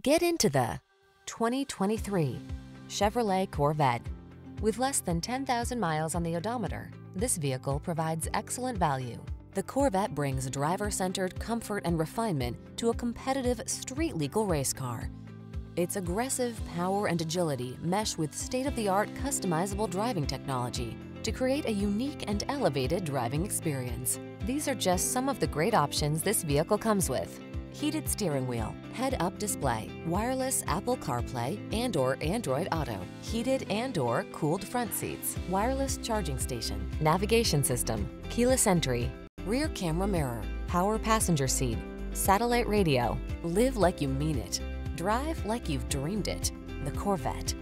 Get into the 2023 Chevrolet Corvette. With less than 10,000 miles on the odometer, this vehicle provides excellent value. The Corvette brings driver-centered comfort and refinement to a competitive street-legal race car. Its aggressive power and agility mesh with state-of-the-art customizable driving technology to create a unique and elevated driving experience. These are just some of the great options this vehicle comes with: heated steering wheel, head-up display, wireless Apple CarPlay and/or Android Auto, heated and/or cooled front seats, wireless charging station, navigation system, keyless entry, rear camera mirror, power passenger seat, satellite radio. Live like you mean it. Drive like you've dreamed it. The Corvette.